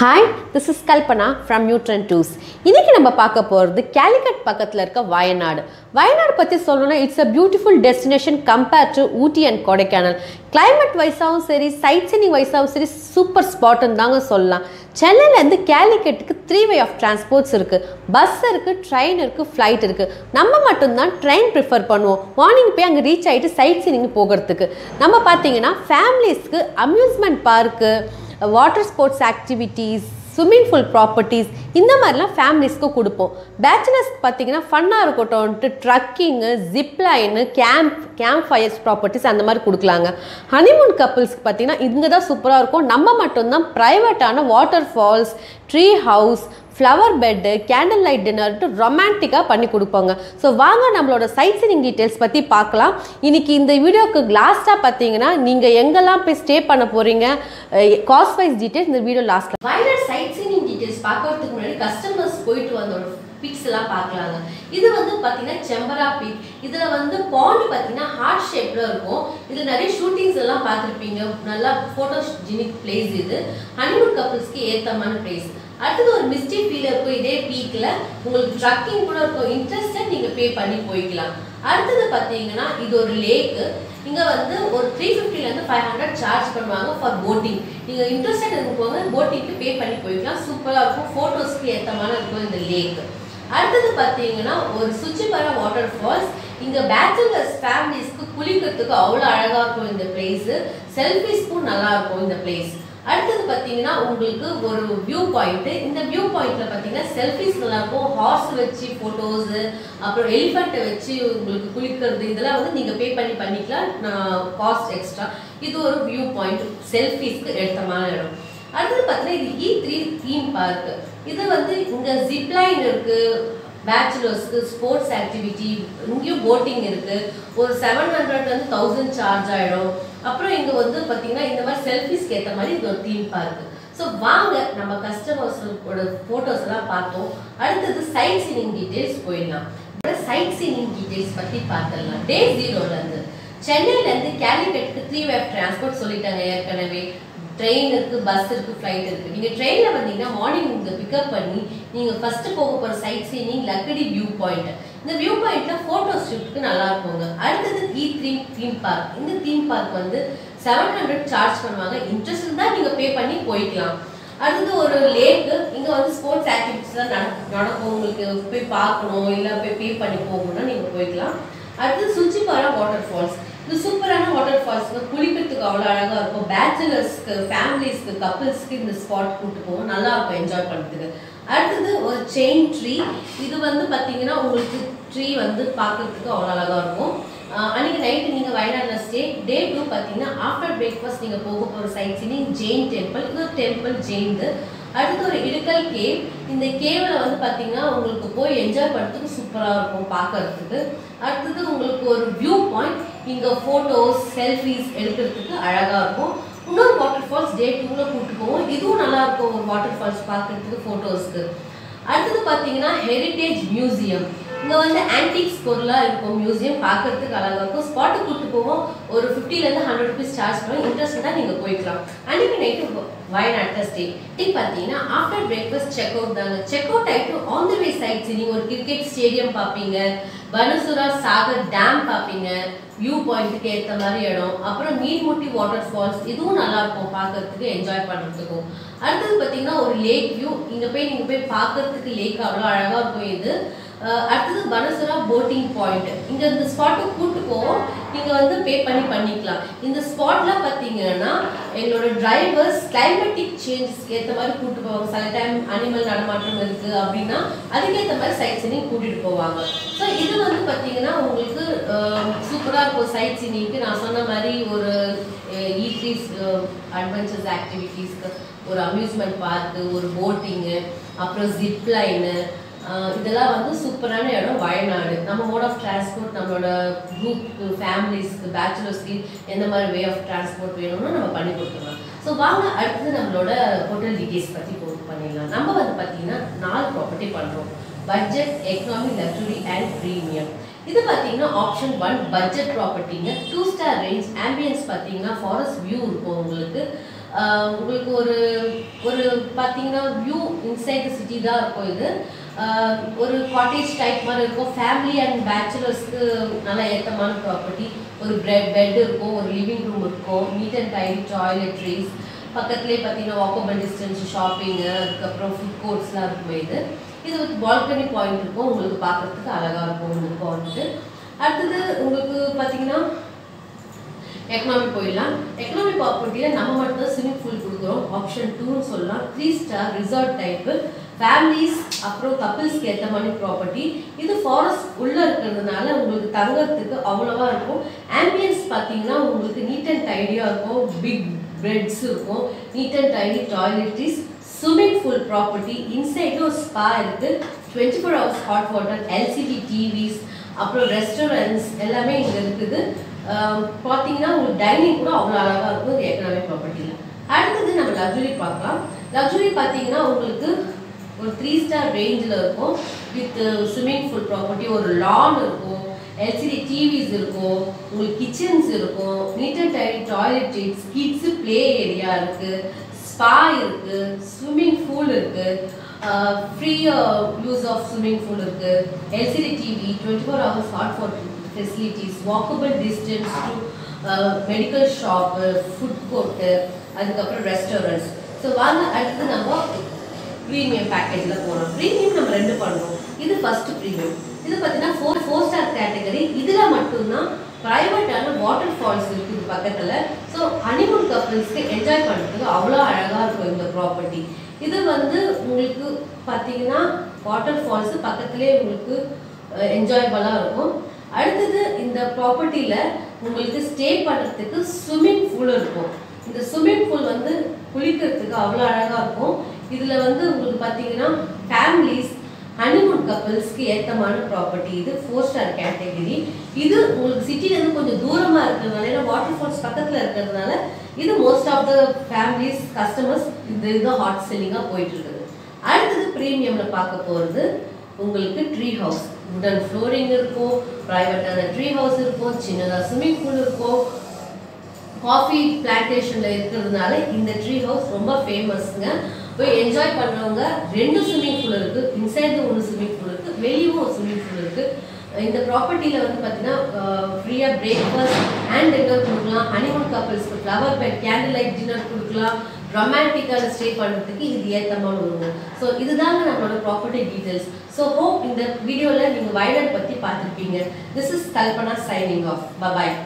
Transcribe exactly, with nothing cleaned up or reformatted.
Hi, this is Kalpana from New Trend Tours. Today we will talk about the Calicut Wayanad. Wayanad is a beautiful destination compared to Ooty and Kodaikanal. Climate wise, sightseeing wise, it is super spot. In Chennai and the Calicut three way of transports: bus, train, flight. We train prefer morning we reach sightseeing. We have families, amusement park, water sports activities, swimming pool properties, இந்த மாதிரிலாம் ஃபேமிலிஸ்க்கு கொடுப்போம். Bachelors பாத்தீங்கன்னா ஃபன்னா இருக்கும்ட்டு trekking, zip line, camp, camp fires properties அந்த மாதிரி கொடுக்கலாங்க. Honeymoon கப்பிள்ஸ்க்கு பாத்தீங்கன்னா இங்க தான் சூப்பரா இருக்கும். நம்ம மட்டும் தான் பிரைவேட்டான waterfalls, tree house, flower bed, candle light dinner to romantic பண்ணி கொடுப்போங்க. சோ வாங்க நம்மளோட சைட் சீயிங் டீடைல்ஸ் பத்தி பார்க்கலாம். இன்னைக்கு இந்த வீடியோக்கு லாஸ்டா பாத்தீங்கன்னா நீங்க எங்கலாம் போய் ஸ்டே பண்ண போறீங்க காஸ்ட் வைஸ் டீடைல்ஸ் இந்த வீடியோ லாஸ்ட்ல. Wayanad சைட் சீயிங் டீடைல்ஸ் பார்க்கிறதுக்கு முன்னாடி கஸ்டமர்ஸ் போயிட்டு வந்தோட peaks எல்லாம் பார்க்கலாங்க. இது வந்து பாத்தீங்கன்னா செம்பரா பீக். இதுல வந்து பாண்ட் பாத்தீங்கன்னா ஹார்ட் ஷேப்ல இருக்கும். இதுல நிறைய ஷூட்டிங்ஸ் எல்லாம் பார்த்திருப்பீங்க. நல்ல போட்டோஜெனிக் பிளேஸ் இது. ஹனிமூன் கப்பிள்ஸ்க்கு ஏத்தமான பிளேஸ். அடுத்து ஒரு மிஸ்டி ஃபீல் இருக்கும் இதே பீக்ல. உங்களுக்கு ட்ரக்கிங் கூட இருக்கும். இன்ட்ரஸ்டா நீங்க பே பண்ணி போய்க்கலாம். அடுத்து பாத்தீங்கன்னா இது ஒரு லேக். இங்க வந்து ஒரு three fifty ல இருந்து five hundred சார்ஜ் பண்ணுவாங்க ஃபார் போட்டிங். நீங்க இன்ட்ரஸ்டா இருக்கும்போது போட்டிங்க்கு பே பண்ணி போய்க்கலாம். சூப்பரா இருக்கும். போட்டோஸ்க்கு ஏத்தமான இருக்கும் இந்த லேக். அடுத்து பாத்தீங்கன்னா ஒரு சுச்சிபரா வாட்டர் ஃபால்ஸ். இங்க பேச்சலர்ஸ் ஃபேமிலிஸ்க்கு குளிக்கிறதுக்கு அவ்வளவு அழகா இருக்கும் இந்த பிளேஸ். செல்ஃபிஸ்க்கும் நல்லா இருக்கும் இந்த பிளேஸ். அடுத்து பாத்தீங்கன்னா உங்களுக்கு ஒரு வியூ பாயிண்ட். இந்த வியூ பாயிண்ட்ல பாத்தீங்கன்னா செல்ஃபிஸ் நல்லா இருக்கும். ஹார்ஸ் வச்சு போட்டோஸ், அப்புறம் எலிஃபன்ட் வச்சு உங்களுக்கு குளிக்கிறது இதெல்லாம் வந்து நீங்க பே பண்ணி பண்ணிக்கலாம். Cost extra. இது ஒரு வியூ பாயிண்ட் செல்ஃபிஸ்க்கு எடுத்தமான இடம். அடுத்து பாத்தீங்கன்னா இது E three தீம் பார்க். இது வந்து இங்க ஜிப் லைன் இருக்கு, பேச்சுலர்ஸ்க்கு ஸ்போர்ட்ஸ் ஆக்டிவிட்டி, இங்கேயும் போட்டிங் இருக்கு. ஒரு செவன் ஹண்ட்ரட் வந்து தௌசண்ட் சார்ஜ் ஆயிடும். அப்புறம் இங்க வந்து பாத்தீங்கன்னா இந்த மாதிரி செல்ஃபிஸ்க்கு ஏற்ற மாதிரி இது ஒரு தீம் பார்க். ஸோ வாங்க நம்ம கஸ்டமர்ஸோட போட்டோஸ் எல்லாம் பார்த்தோம். அடுத்தது சைட் சீயிங் டீடைல்ஸ் போயிடலாம். சைட் சீயிங் டீடைல்ஸ் பத்தி பார்த்துடலாம். டே ஜீரோல இருந்து சென்னையில இருந்து கேலிகட்டுக்கு த்ரீ வே டிரான்ஸ்போர்ட் சொல்லிட்டாங்க ஏற்கனவே. ட்ரெயின் இருக்குது, பஸ் இருக்குது, ஃப்ளைட் இருக்குது. நீங்கள் ட்ரெயினில் வந்தீங்கன்னா மார்னிங் நீங்கள் பிக்கப் பண்ணி நீங்கள் ஃபஸ்ட்டு போக போகிற sightseeing Lakkidi view point. இந்த வியூ பாயிண்ட்டில் ஃபோட்டோ ஷூட்டுக்கு நல்லா இருக்குங்க. அடுத்தது E three தீம் பார்க். இந்த தீம் பார்க் வந்து செவன் ஹண்ட்ரட் சார்ஜ் பண்ணுவாங்க. இன்ட்ரெஸ்ட் தான் நீங்கள் பே பண்ணி போய்க்கலாம். அடுத்தது ஒரு லேக்கு. இங்கே வந்து ஸ்போர்ட்ஸ் ஆக்டிவிட்டிஸ் தான் நடக்கும். உங்களுக்கு போய் பார்க்கணும் இல்லை போய் பே பண்ணி போகணும்னா நீங்கள் போய்க்கலாம். அடுத்தது சுச்சிபாரா வாட்டர் ஃபால்ஸ். இது சூப்பரான வாட்டர் ஃபால்ஸ்க்கு குளிக்கிறதுக்கு அவ்வளோ அழகாக இருக்கும். பேச்சுலர்ஸ்க்கு, ஃபேமிலிஸ்க்கு, கப்பிள்ஸ்க்கு இந்த ஸ்பாட் கூப்பிட்டு போவோம். நல்லா இருக்கும் என்ஜாய் பண்ணுறதுக்கு. அடுத்தது ஒரு செயின் ட்ரீ. இது வந்து பார்த்தீங்கன்னா உங்களுக்கு ட்ரீ வந்து பார்க்குறதுக்கு அவ்வளோ அழகாக இருக்கும். அன்றைக்கி நைட்டு நீங்கள் வயநாடில் ஸ்டே. டே டூ பார்த்தீங்கன்னா ஆஃப்டர் பிரேக்ஃபாஸ்ட் நீங்கள் போக போகிற சைட் சீயிங் ஜெயின் டெம்பிள். இது ஒரு டெம்பிள் ஜெயின்து. அடுத்தது ஒரு இடக்கல் கேவ். இந்த கேவில் வந்து பார்த்தீங்கன்னா உங்களுக்கு போய் என்ஜாய் பண்ணுறதுக்கு சூப்பராக இருக்கும் பார்க்கறதுக்கு. அடுத்தது உங்களுக்கு ஒரு வியூ பாயிண்ட். இங்கே ஃபோட்டோஸ், செல்ஃபிஸ் எடுக்கிறதுக்கு அழகாக இருக்கும். இன்னொரு வாட்டர் ஃபால்ஸ் டே டூவில் கூப்பிட்டு போவோம். இதுவும் நல்லாயிருக்கும் ஒரு வாட்டர் ஃபால்ஸ் பார்க்குறதுக்கு ஃபோட்டோஸ்க்கு. அடுத்தது பார்த்தீங்கன்னா ஹெரிட்டேஜ் மியூசியம். இங்கே வந்து ஆன்டிக்ஸ் பொருளாக இருக்கும் மியூசியம். பார்க்குறதுக்கு அழகாக இருக்கும். ஸ்பாட்டை கூப்பிட்டு போவோம். ஒரு ஃபிஃப்டிலேருந்து ஹண்ட்ரட் ருபீஸ் சார்ஜ் பண்ணுவோம். இன்ட்ரெஸ்ட்டாக நீங்கள் போய்க்கலாம். அன்றைக்கி நைட்டு வயநாட்டில் ஸ்டே. டீ பார்த்தீங்கன்னா ஆஃப்டர் பிரேக்ஃபாஸ்ட் செக் அவுட் தாங்க. செக் அவுட் ஆகிட்டு ஆன் த வே சைட்ஸ் நீங்கள் ஒரு கிரிக்கெட் ஸ்டேடியம் பார்ப்பீங்க, பனசுரா சாகர் டேம் பார்ப்பீங்க, வியூ பாயிண்ட்டுக்கு ஏற்ற மாதிரி இடம். அப்புறம் நீர்மூட்டி வாட்டர் ஃபால்ஸ். இதுவும் நல்லாயிருக்கும் பார்க்குறதுக்கு, என்ஜாய் பண்ணுறதுக்கும். அடுத்தது பார்த்தீங்கன்னா ஒரு லேக் வியூ. இங்கே போய் நீங்கள் போய் பார்க்குறதுக்கு லேக் அவ்வளோ அழகாக இருக்கும் இது. அடுத்தது பனசுரா போட்டிங் பாயிண்ட். இங்கே இந்த ஸ்பாட்டுக்கு கூப்பிட்டு போவோம். நீங்கள் வந்து பே பண்ணி பண்ணிக்கலாம். இந்த ஸ்பாட்லாம் பார்த்தீங்கன்னா எங்களோட டிரைவர்ஸ் கிளைமேட்டிக் சேஞ்சஸ்க்கு ஏற்ற மாதிரி கூப்பிட்டு போவாங்க. சில டைம் அனிமல் நடமாட்டம் இருக்குது அப்படின்னா அதுக்கேற்ற மாதிரி சைட் சீயிங் கூட்டிகிட்டு போவாங்க. ஸோ இது வந்து பார்த்தீங்கன்னா உங்களுக்கு சூப்பராக இருக்கும் சைட் சீயிங்க்கு. நான் சொன்ன மாதிரி ஒரு E three அட்வென்ச்சர்ஸ் ஆக்டிவிட்டீஸ்க்கு ஒரு அம்யூஸ்மெண்ட் பார்க்கு, ஒரு போட்டிங்கு, அப்புறம் ஜிப் லைனு, இதெல்லாம் வந்து சூப்பரான இடம் வயநாடு. நம்ம மோட் ஆஃப் டிரான்ஸ்போர்ட் நம்மளோட குரூப்க்கு, ஃபேமிலிஸ்க்கு, பேச்சுலர்ஸ்க்கு எந்த மாதிரி வே ஆஃப் டிரான்ஸ்போர்ட் வேணும்னு நம்ம பண்ணி கொடுத்துருவோம். ஸோ வாங்க அடுத்து நம்மளோட ஹோட்டல் டீடைல்ஸ் பற்றி போட்டு பண்ணிடலாம். நம்ம வந்து பார்த்தீங்கன்னா நாலு ப்ராப்பர்ட்டி பண்ணுறோம். Budget, economy, luxury and premium. இது பார்த்தீங்கன்னா ஆப்ஷன் ஒன் பட்ஜெட் ப்ராப்பர்ட்டிங்க. Two star range. ஆம்பியன்ஸ் பார்த்தீங்கன்னா ஃபாரஸ்ட் வியூ இருக்கும் உங்களுக்கு. உங்களுக்கு ஒரு ஒரு பாத்தீங்கன்னா view inside the city தான் இருக்கும் இது ஒரு cottage type மாதிரி இருக்கும் family and bachelors க்கு நல்ல ஏத்தமான property ஒரு bed இருக்கும் ஒரு living room இருக்கும் neat and tidy toiletries பக்கத்துலயே பாத்தீங்கன்னா walkable distance shopping அதுக்கு அப்புறம் food courtsலாம் இருக்கும் இது இது ஒரு balcony point இருக்கும் உங்களுக்கு பார்க்கிறதுக்கு அழகா இருக்கும் இந்த பாயிண்ட் அடுத்து உங்களுக்கு பாத்தீங்கன்னா Economic poilam. Economic property la nama mattum swimming pool kudukurom option two nu sollalam three star resort type families appro couples ku etta mani property idu forest ulla irukkuradnala ungalku thangathukku avlava irukum ambience pathina ungalku neat and tidy ah irukum big beds irukum neat and tidy toiletries swimming pool property inside a spa irukku twenty four hours hot water L C D T Vs appro restaurants ellame inga irukudhu பாத்தீங்கன்னா உங்களுக்கு dining கூட அவ்வளவு அழகா இருக்கும் இந்த economic ப்ராப்பர்ட்டில அடுத்து நம்ம luxury பார்க்கலாம் லக்ஸரி பாத்தீங்கன்னா உங்களுக்கு ஒரு three star ரேஞ்ச்ல இருக்கும் வித் ஸ்விமிங் பூல் ப்ராப்பர்ட்டி ஒரு லான் இருக்கும் L C D T Vs இருக்கும் உங்களுக்கு கிச்சன்ஸ் இருக்கும் neat and tidy toilets kids play area இருக்கு ஸ்பா இருக்கு ஸ்விமிங் பூல் இருக்கு free use of swimming pool இருக்கு L C D T V twenty four hours hot water facilities walkable distance to uh, medical shop uh, food court அதுக்கு அப்புறம் restaurants so வாங்க அடுத்து நம்ம premium packageல போறோம் premium நம்ம ரெண்டு பண்றோம் இது first premium இது பாத்தீங்கன்னா four star category இதுல மட்டும் தான் private ஆன water falls இருக்குது பக்கத்துல so honeymoon couples க்கு enjoy பண்றதுக்கு அவ்வளவு அழகா இருக்கும் இந்த property இது வந்து உங்களுக்கு பாத்தீங்கன்னா water falls பக்கத்துலயே உங்களுக்கு enjoyable-ஆ இருக்கும் அடுத்து இந்த ப்ராப்பர்ட்டில உங்களுக்கு ஸ்டே பண்றதுக்கு ஸ்விமிங் பூல் இருக்கும் இந்த ஸ்விமிங் பூல் வந்து குளிக்கிறதுக்கு அவ்வளவு அழகா இருக்கும் இதுல வந்து உங்களுக்கு பாத்தீங்கன்னா families honeymoon couples க்கு ஏத்தமான ப்ராப்பர்ட்டி இது four star கேட்டகரி இது உங்களுக்கு சிட்டில இருந்து கொஞ்சம் தூரமா இருக்குறதுனால வாட்டர் ஃபால்ஸ் பக்கத்துல இருக்குறதுனால இது most of the families customers இது இது ஹாட் செல்லிங்கா போயிட்டு இருக்குது அடுத்து பிரீமியம்ல பார்க்க போறது உங்களுக்கு ட்ரீ ஹவுஸ் wooden flooring இருக்கும் பிரைவேட்டான ட்ரீ ஹவுஸ் இருக்கும் சின்னதா ஸ்விமிங் பூல் இருக்கும் காபி பிளான்டேஷன்ல இருக்குறதுனால இந்த ட்ரீ ஹவுஸ் ரொம்ப ஃபேமஸ்ங்க போய் என்ஜாய் பண்றவங்க ரெண்டு ஸ்விமிங் பூல் இருக்கு இன்சைட் ஒரு ஸ்விமிங் பூல் இருக்கு வெளியும் ஒரு ஸ்விமிங் பூல் இருக்கு இந்த ப்ராப்பர்ட்டில வந்து பாத்தீங்கன்னா ஃப்ரீயா பிரேக்ஃபாஸ்ட் அண்ட் டின்னர் கொடுக்கலாம் ஹனிமூன் கப்பிள்ஸ்க்கு flower bed candle light dinner கொடுக்கலாம் romantic and stay பண்றதுக்கு இது ஏத்தமா இருக்கும் சோ இதுதாங்க நம்மளோட ப்ராப்பர்ட்டி டீடைல்ஸ் சோ ஹோப் இந்த வீடியோல நீங்க வயநாட் பத்தி பார்த்திருப்பீங்க this is Kalpana signing off bye bye